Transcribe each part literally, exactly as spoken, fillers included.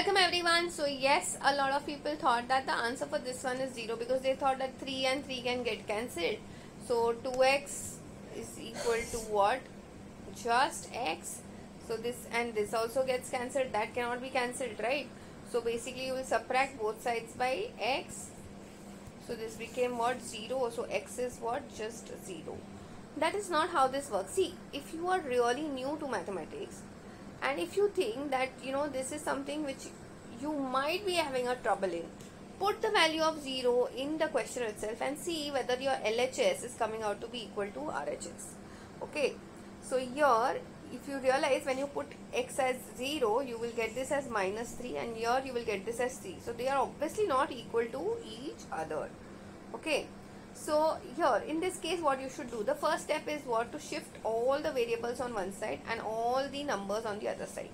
Welcome everyone. So yes, a lot of people thought that the answer for this one is zero because they thought that three and three can get cancelled. So two x is equal to what? Just x. So this and this also gets cancelled. That cannot be cancelled, right? So basically you will subtract both sides by x. So this became what? zero. So x is what? Just zero. That is not how this works. See, if you are really new to mathematics, and if you think that, you know, this is something which you might be having a trouble in, put the value of zero in the question itself and see whether your L H S is coming out to be equal to R H S. Okay. So here, if you realize when you put x as zero, you will get this as minus three, and here you will get this as three. So they are obviously not equal to each other. Okay. So here in this case, what you should do, the first step is what? To shift all the variables on one side and all the numbers on the other side.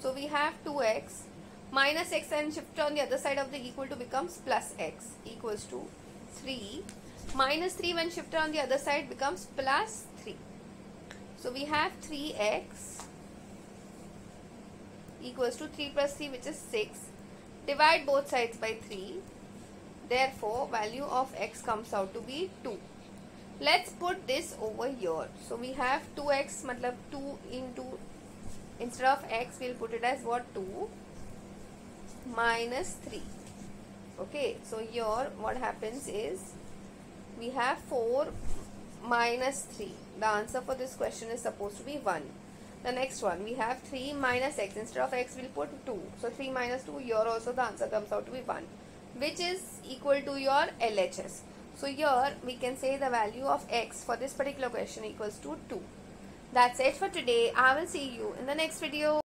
So we have two x minus x and shift on the other side of the equal to becomes plus x equals to three. Minus three when shifted on the other side becomes plus three. So we have three x equals to three plus three, which is six. Divide both sides by three. Therefore, value of x comes out to be two. Let's put this over here. So we have two x, matlab two into, instead of x, we'll put it as what? two minus three. Okay, so here what happens is we have four minus three. The answer for this question is supposed to be one. The next one, we have three minus x. Instead of x, we'll put two. So three minus two, here also the answer comes out to be one, which is equal to your L H S. So here we can say the value of x for this particular question equals to two. That's it for today. I will see you in the next video.